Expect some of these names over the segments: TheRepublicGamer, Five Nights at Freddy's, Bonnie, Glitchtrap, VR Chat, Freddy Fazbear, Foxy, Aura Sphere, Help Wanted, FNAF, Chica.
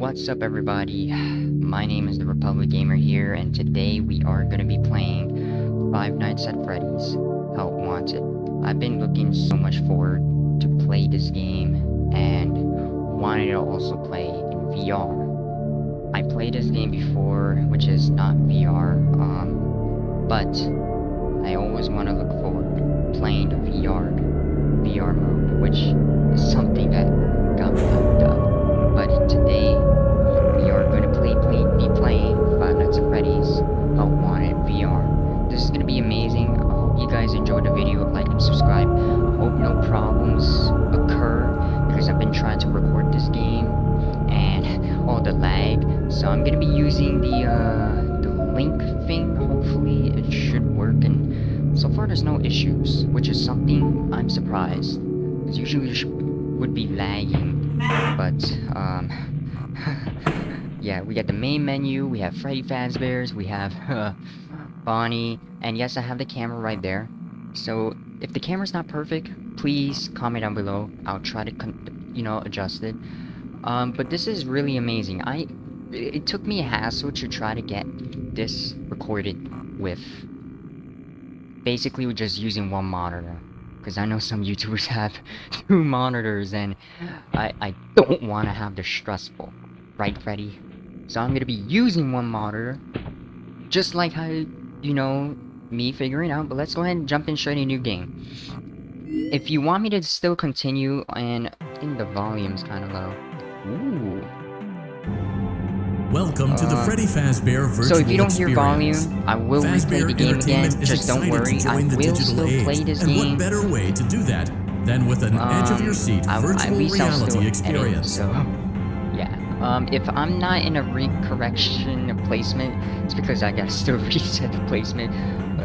What's up, everybody? My name is TheRepublicGamer here, and today we are going to be playing Five Nights at Freddy's, Help Wanted. I've been looking so much forward to play this game, and wanted to also play in VR. I played this game before, which is not VR, but I always want to look forward to playing the VR mode, which is something that got me hooked up. But today, we are going to be playing Five Nights at Freddy's Help Wanted VR. This is going to be amazing. I hope you guys enjoyed the video. Like and subscribe. I hope no problems occur, because I've been trying to record this game and all the lag. So I'm going to be using the link thing. Hopefully it should work. And so far there's no issues, which is something I'm surprised. It's usually would be lagging. But, yeah, we got the main menu, we have Freddy Fazbear's, we have, Bonnie, and yes, I have the camera right there. So, if the camera's not perfect, please comment down below, I'll try to, adjust it. But this is really amazing. It took me a hassle to try to get this recorded with, basically, we're just using one monitor. Because I know some YouTubers have two monitors, and I don't want to have the stressful. Right, Freddy? So I'm going to be using one monitor, just like how, me figuring out. But let's go ahead and jump in straight into a new game. If you want me to still continue, and I think the volume's kind of low. Ooh. Welcome to the Freddy Fazbear virtual experience. So if you don't hear volume, I will replay the game again. Just don't worry, I will still play this game. And what better way to do that than with an edge of your seat virtual reality experience? So, yeah. If I'm not in a correction placement, it's because I gotta still reset the placement.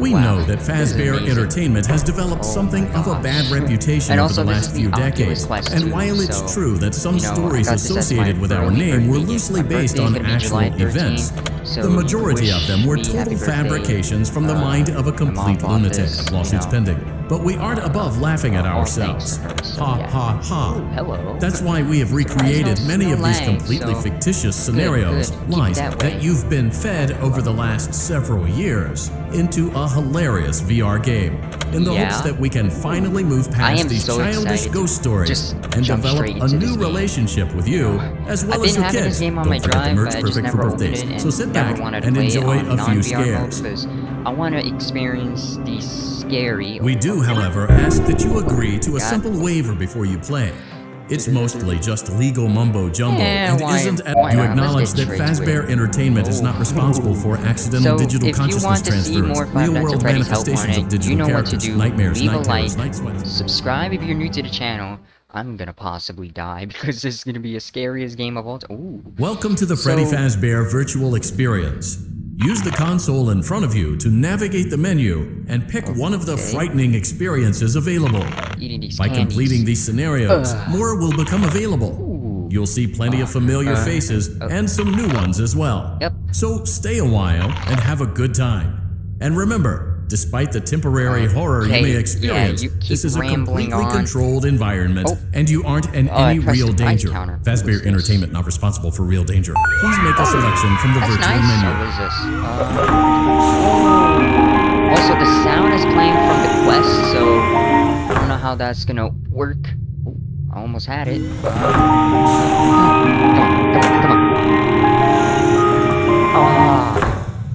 We know that Fazbear Entertainment has developed something of a bad reputation over the last few decades, and while it's true that some stories associated with our name were loosely based on actual events, the majority of them were total fabrications from the mind of a complete lunatic, lawsuits pending. But we aren't above laughing at ourselves. Ha ha ha. That's why we have recreated many of these completely fictitious scenarios, lies that you've been fed over the last several years, into a hilarious VR game, in the hopes that we can finally move past these childish ghost stories and develop a new relationship with you, as well as your kids. Don't forget the merch perfect for birthdays, so sit back and enjoy a few scares. I want to experience the scary. We do, however, ask that you agree to a simple waiver before you play. It's mostly just legal mumbo-jumbo, and isn't at you acknowledge that Fazbear Entertainment is not responsible for accidental digital consciousness transfers, real-world manifestations of digital characters, nightmares, night terrors, night sweats. Subscribe if you're new to the channel. I'm gonna possibly die because this is gonna be the scariest game of all time. Welcome to the Freddy Fazbear virtual experience. Use the console in front of you to navigate the menu and pick one of the frightening experiences available. By completing these scenarios, more will become available. You'll see plenty of familiar faces and some new ones as well. So stay a while and have a good time. And remember, despite the temporary horror you may experience, this is a completely controlled environment and you aren't in any real danger. Fazbear Entertainment not responsible for real danger. Please make a selection from the virtual menu. Also, the sound is playing from the quest, so I don't know how that's gonna work. Ooh, I almost had it.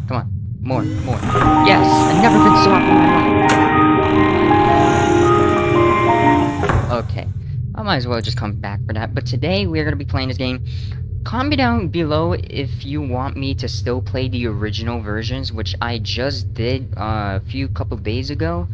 Come on, more. Yes, I've never been so happy in my life. Okay, I might as well just come back for that. But today we're gonna be playing this game. Comment down below if you want me to still play the original versions, which I just did a couple days ago.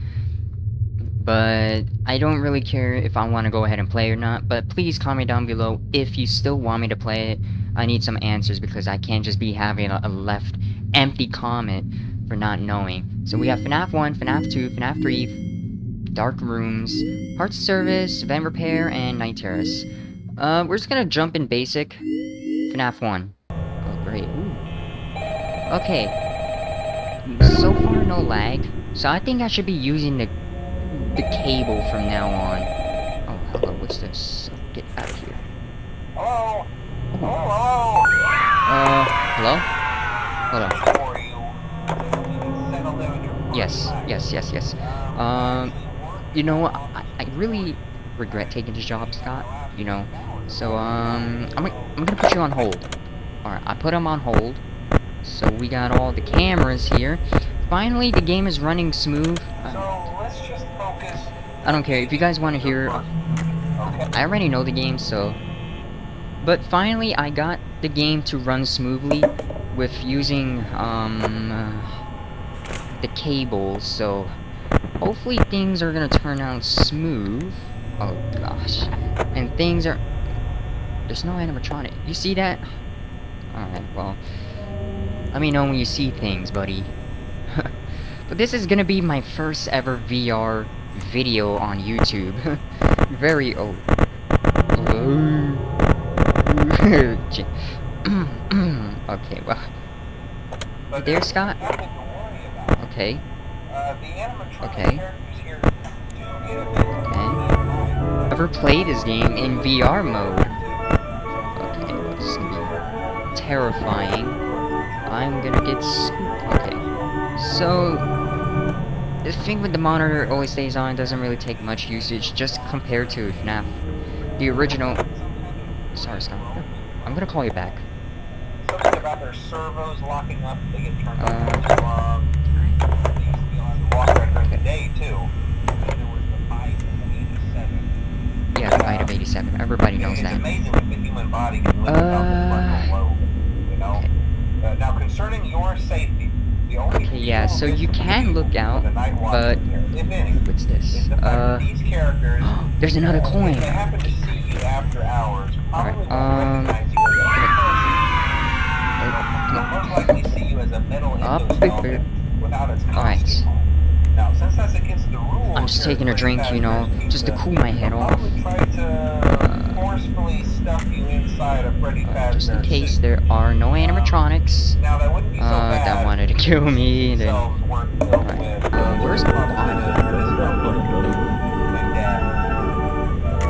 But I don't really care if I want to go ahead and play or not. But please comment down below if you still want me to play it. I need some answers because I can't just be having a left empty comment for not knowing. So we have FNAF 1, FNAF 2, FNAF 3, Dark Rooms, Parts Service, Event Repair, and Night Terrace. We're just gonna jump in basic. FNAF 1. Oh, great. Ooh. Okay. So far, no lag. So I think I should be using the cable from now on. Oh, hello, what's this? Get out of here. Hello! Hello! Hello? Hold on. Yes, yes, yes, yes. You know, I really regret taking this job, Scott, you know. So, I'm gonna put you on hold. Alright, I put him on hold. So we got all the cameras here. Finally, the game is running smooth. So let's just focus. I don't care if you guys want to hear. I already know the game, so. But finally, I got the game to run smoothly with using the cables. So hopefully things are gonna turn out smooth. Oh gosh, and things are. There's no animatronic. You see that? All right, well. Let me know when you see things, buddy. But this is gonna be my first ever VR video on YouTube. Very old. Okay, well. You there, Scott? Okay. Okay. Okay. Never played this game in VR mode. Okay, well, this is gonna be terrifying. I'm gonna get scooped. Okay. So, the thing with the monitor always stays on, doesn't really take much usage, just compared to FNAF. The original. Sorry, Scott. I'm gonna call you back. Something about their servos locking up, they get turned off. They used to be on the walk right during the day, too. There was the bite of 87. Yeah, the bite of 87. Everybody knows that. It's amazing what the human body can lift up and low, you know? Okay. Now concerning your safety, the only okay, yeah, so you can look out, but what's this? There's another coin. Alright, alright. I'm just taking a drink, you know, just to cool my head off. Just in case there are no animatronics that wanted to kill me. Then, where's Bonnie?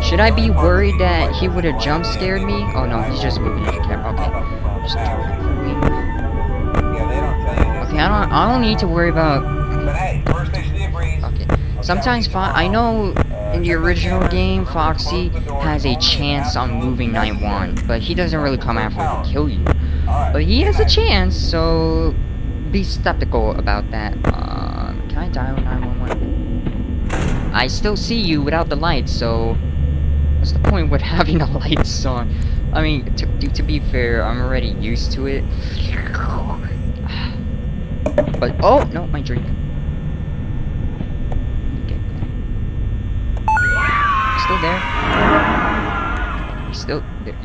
Should I be worried that he would have jump scared me? Oh no, he's just moving his camera. Okay, just okay, I don't need to worry about. Okay, sometimes I know. In the original game, Foxy has a chance on moving Night 1, but he doesn't really come after to kill you. But he has a chance, so be skeptical about that. Can I dial 911? I still see you without the lights, so what's the point with having the lights on? I mean, to be fair, I'm already used to it. But oh no, my drink. Still there? You're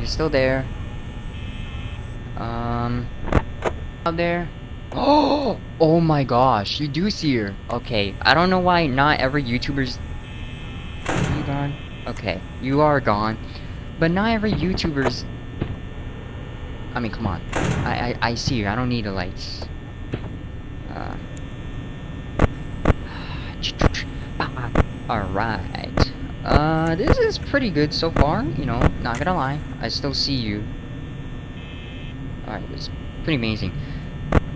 still there. Out there. Oh! Oh my gosh! You do see her. Okay. I don't know why not every YouTuber's. Are you gone? Okay. You are gone. But not every YouTuber's. I mean, come on. I see her. I don't need the lights. All right. This is pretty good so far, you know, not gonna lie. I still see you. Alright, it's pretty amazing.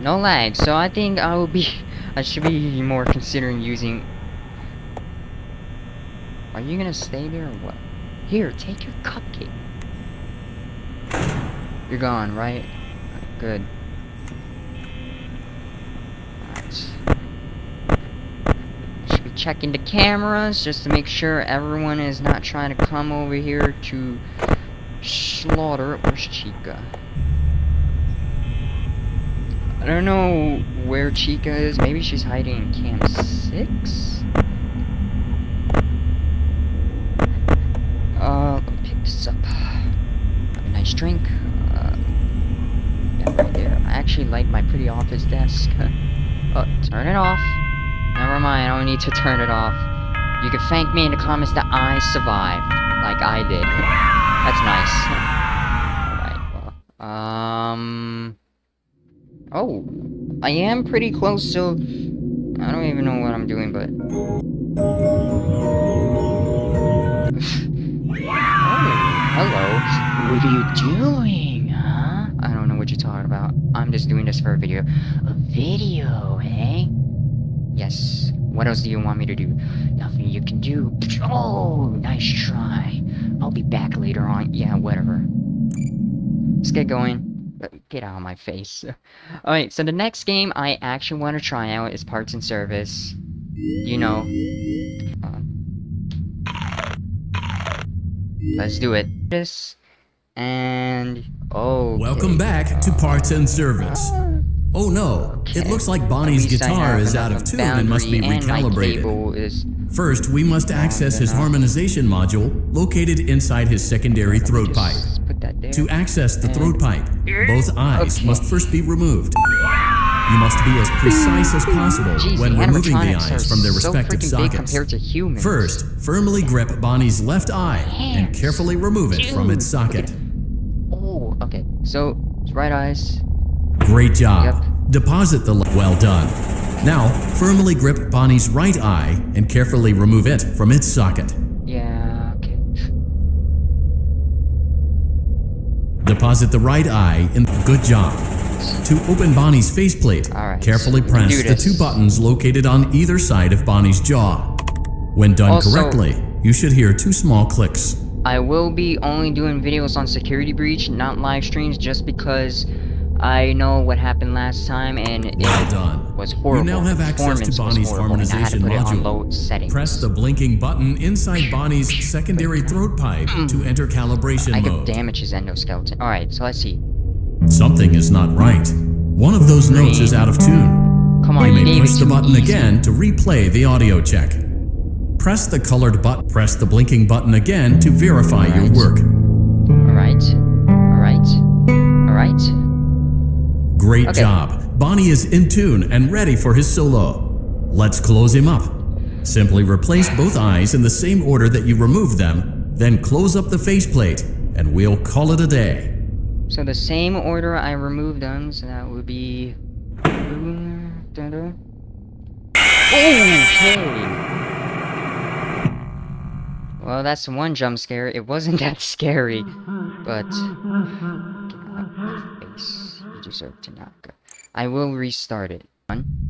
No lag, so I think I should be more considering using. Are you gonna stay there or what? Here, take your cupcake. You're gone, right? Good. Checking the cameras just to make sure everyone is not trying to come over here to slaughter. Where's Chica? I don't know where Chica is. Maybe she's hiding in Camp 6? Let me pick this up. Have a nice drink. Yeah, right there. I actually like my pretty office desk. Oh, turn it off. Never mind, I don't need to turn it off. You can thank me in the comments that I survived, like I did. That's nice. Alright, well, oh, I am pretty close, so I don't even know what I'm doing, but. Oh, hello. What are you doing, huh? I don't know what you're talking about. about. I'm just doing this for a video. A video, eh? Yes. What else do you want me to do? Nothing you can do. Oh, nice try. I'll be back later on. Yeah, whatever. Let's get going. Get out of my face. Alright, so the next game I actually want to try out is Parts and Service. You know. Let's do it. This and... oh. Okay. Welcome back to Parts and Service. Oh no, okay. It looks like Bonnie's guitar is out of tune and must be recalibrated. First, we must access his harmonization module located inside his secondary throat pipe. To access the throat pipe, both eyes must first be removed. You must be as precise as possible when removing the eyes from their respective sockets. First, firmly grip Bonnie's left eye and carefully remove it from its socket. Oh, okay. So, right eyes. Great job. Yep. Deposit the left. Well done. Now, firmly grip Bonnie's right eye and carefully remove it from its socket. Yeah, okay. Deposit the right eye in. Good job. To open Bonnie's faceplate, carefully press the two buttons located on either side of Bonnie's jaw. When done correctly, you should hear two small clicks. I will be only doing videos on Security Breach, not live streams, just because I know what happened last time and it was horrible. You now have access to Bonnie's harmonization module. Press the blinking button inside Bonnie's secondary throat pipe to enter calibration mode. I could damage his endoskeleton. Alright, so let's see. Something is not right. One of those notes is out of tune. Come on, you may push the button again to replay the audio check. Press the colored button. Press the blinking button again to verify your work. Alright. Alright. Alright. Great job. Bonnie is in tune and ready for his solo. Let's close him up. Simply replace both eyes in the same order that you removed them, then close up the faceplate, and we'll call it a day. So the same order I removed them, so that would be... okay. Well, that's one jump scare. It wasn't that scary, but... deserve to not go. I will restart it.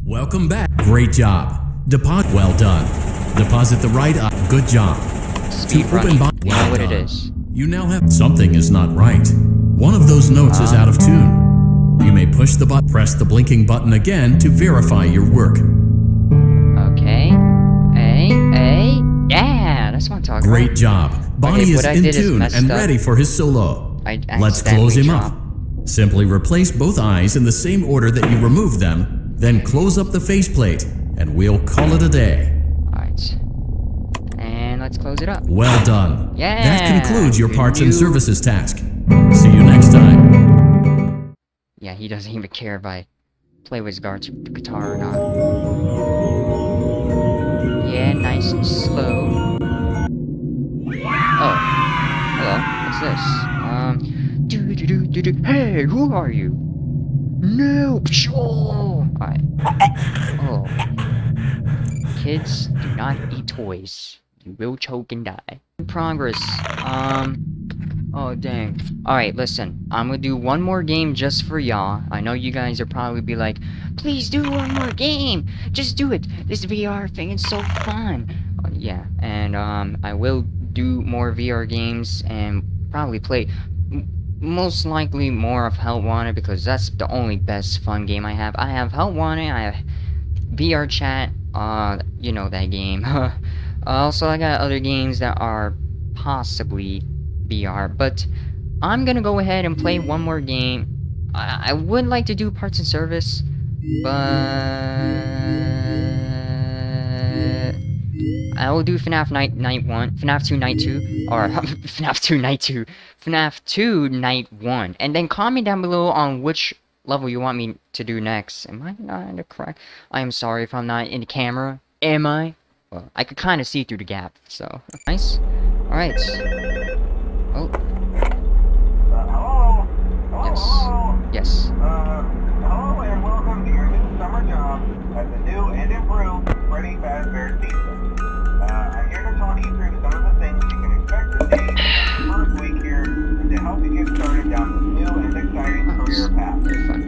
Welcome back. Great job. Well done. Deposit the right eye. Good job. Speed running. Well what it is. You now have something is not right. One of those notes is out of tune. You may push the button. Press the blinking button again to verify your work. Okay. Hey. Yeah, that's what I'm talking about. Great job. Bonnie is in tune and ready for his solo. Let's close him up. Simply replace both eyes in the same order that you removed them, then close up the faceplate, and we'll call it a day. Alright. And let's close it up. Well done. Yeah! That concludes your Parts and Services task. See you next time. Yeah, he doesn't even care if I play with his guitar or not. Yeah, nice and slow. Oh. Hello. What's this? Hey, who are you? No! Oh. Alright. Oh. Kids, do not eat toys. You will choke and die. Progress. Oh, dang. Alright, listen. I'm gonna do one more game just for y'all. I know you guys are probably be like, please do one more game! Just do it! This VR thing is so fun! Yeah, and I will do more VR games and probably play... most likely more of Help Wanted, because that's the only best fun game I have. I have Help Wanted, I have VR Chat, you know that game. Also, I got other games that are possibly VR, but I'm gonna go ahead and play one more game. I would like to do Parts and Service, but... I will do FNAF Night 1, FNAF 2 Night 2, or FNAF 2 Night 2, FNAF 2 Night 1. And then comment down below on which level you want me to do next. Am I not in the correct? I am sorry if I'm not in the camera. Am I? Well, I could kind of see through the gap, so. Nice. Alright. Oh. Hello. Yes. Hello and welcome to your new summer job at the new and improved Freddy Fazbear season. I'm here to talk you through some of the things you can expect to see in the first week here, and to help you get started down this new and exciting career path.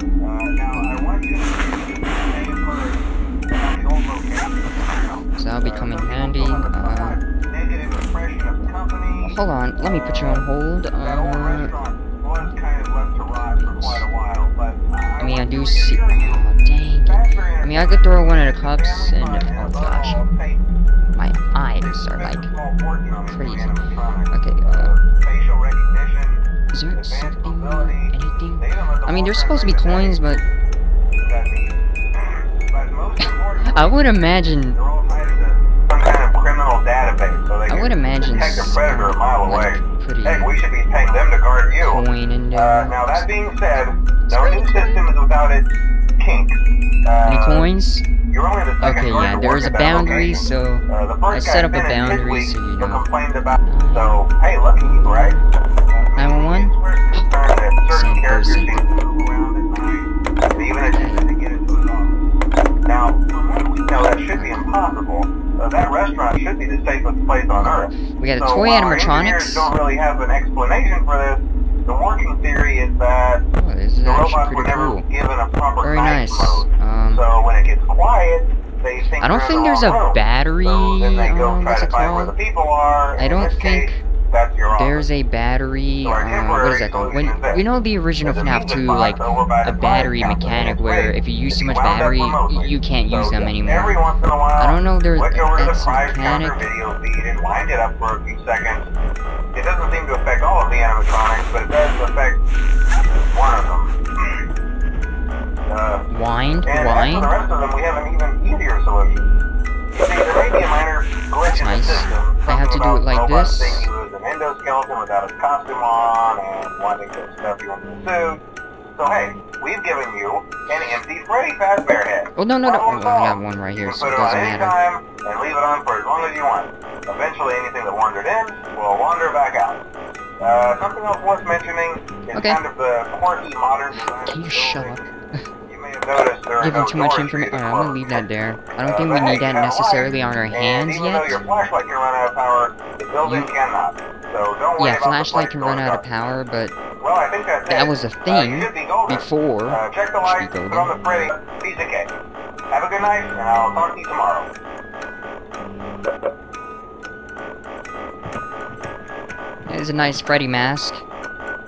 on. Let me put you on hold. I mean, I do see. Oh, dang it. I mean, I could throw one of the cups, and oh gosh, my eyes are like crazy. Okay. Is there something? Anything? I mean, there's supposed to be coins, but I would imagine. I would imagine predator a mile away. Hey, we should be taking them to guard you. Now that being said, no new system is without its kink. Any coins? You're only the second yeah, there is a boundary, so I set up a boundary so you know. So hey, lucky you, right? 911. Same person. Now that should be impossible. That restaurant should be the safest place on Earth. We got a toy animatronics. Don't really have an explanation for this. The working theory is that the robots were never given a proper night mode. So when it gets quiet, they think I don't think there's a battery. What's it called? I don't think there's a battery. What is that called? When, you know the original FNAF 2, like a battery mechanic where if you use too much battery, you can't use them anymore. I don't know if there's a mechanic. It doesn't seem to affect all of the animatronics, but it does affect one of them. And for the rest of them, we have an even easier solution. See, there may be a minor glitch in the system. I have to do it like this. Endoskeleton without his costume on and wanting to stuff you into the suit. So hey, we've given you an empty Freddy Fazbear head. Oh no. I got one right here, so it doesn't matter. You can put it on any time and leave it on for as long as you want. Eventually anything that wandered in will wander back out. Something else worth mentioning is kind of the quirky modern design. Can you shut up? Giving too much information. I'm gonna leave that there. I don't think we need that necessarily on our hands yet. Yeah, flashlight can run out of power, but that was a thing before. Check the lights, put on the Freddy, piece of cake. Have a good night, and I'll talk to you tomorrow. That is a nice Freddy mask.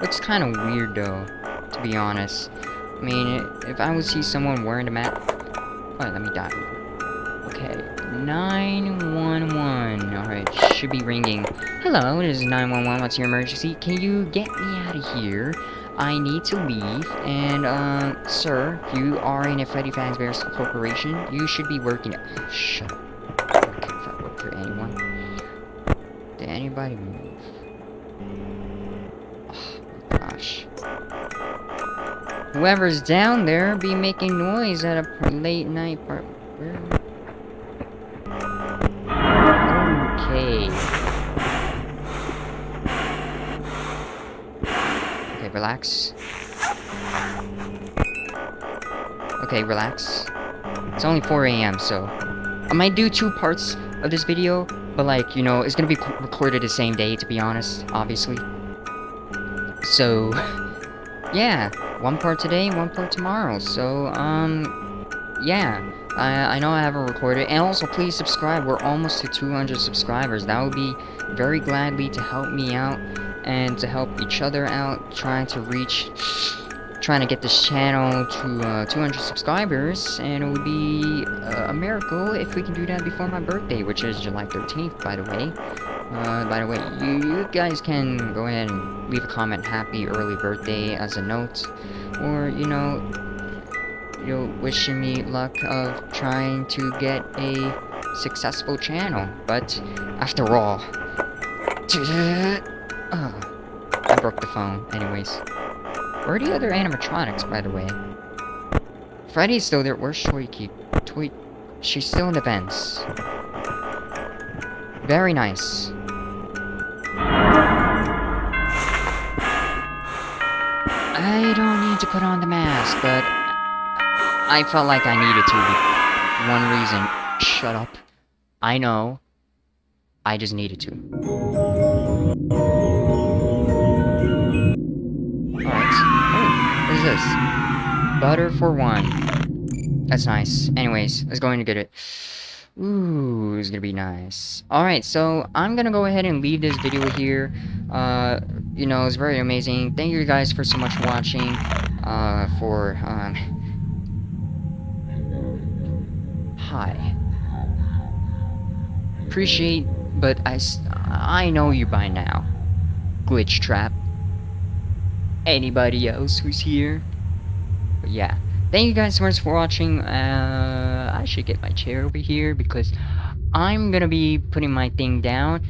Looks kind of weird though, to be honest. I mean, if I would see someone wearing a mask. Alright, let me die. Okay, 911. Alright, should be ringing. Hello, it is 911. What's your emergency? Can you get me out of here? I need to leave. And, sir, you are in a Freddy Fazbear's corporation. You should be working. Oh, shut up. I don't care if I work for anyone. Did anybody move? Oh, my gosh. Whoever's down there be making noise at a late night part. Okay. Okay, relax. Okay, relax. It's only 4 a.m., so I might do 2 parts of this video, but like, you know, it's gonna be recorded the same day, to be honest, obviously. So, yeah. 1 part today, 1 part tomorrow, so, yeah, I know I haven't recorded, and also please subscribe, we're almost to 200 subscribers, that would be very gladly to help me out, and to help each other out, trying to get this channel to, 200 subscribers, and it would be, a miracle if we can do that before my birthday, which is July 13th, by the way. You guys can go ahead and leave a comment, happy early birthday as a note, or, you know, wishing me luck of trying to get a successful channel, but after all, I broke the phone, anyways. Where are the other animatronics, by the way? Freddy's still there, where's Shoiki? She's still in the vents. Very nice. I don't need to put on the mask, but I felt like I needed to for one reason. Shut up. I know. I just needed to. Alright. Oh, what is this? Butter for one. That's nice. Anyways, let's go in and get it. Ooh, it's gonna be nice. Alright, so I'm gonna go ahead and leave this video here. You know, it's very amazing. Thank you guys for so much watching. Hi. Appreciate, but I know you by now. Glitchtrap. Anybody else who's here? But yeah. Thank you guys so much for watching. I should get my chair over here because I'm gonna be putting my thing down.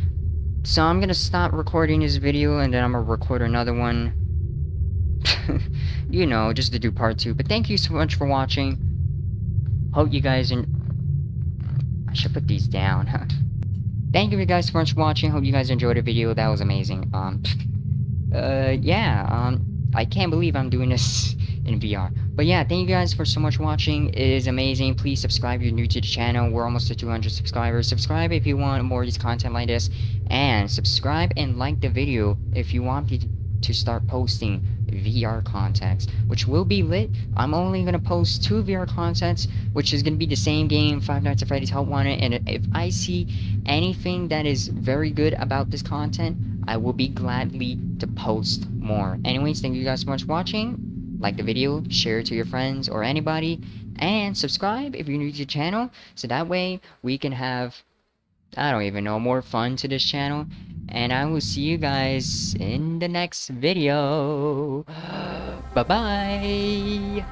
So I'm gonna stop recording this video and then I'm gonna record another one. You know, just to do part two. But thank you so much for watching. Hope you guys I should put these down, huh? Thank you guys so much for watching. Hope you guys enjoyed the video. That was amazing. Yeah, I can't believe I'm doing this in VR. But yeah, thank you guys for so much watching. It is amazing. Please subscribe if you're new to the channel. We're almost to 200 subscribers. Subscribe if you want more of this content like this. And subscribe and like the video if you want me to start posting VR contents, which will be lit. I'm only gonna post 2 VR contents, which is gonna be the same game, Five Nights at Freddy's, Help Wanted, and if I see anything that is very good about this content, I will be gladly to post more. Anyways, thank you guys so much for watching. Like the video, share it to your friends or anybody, and subscribe if you're new to the channel, so that way we can have, I don't even know, more fun to this channel. And I will see you guys in the next video. Bye-bye.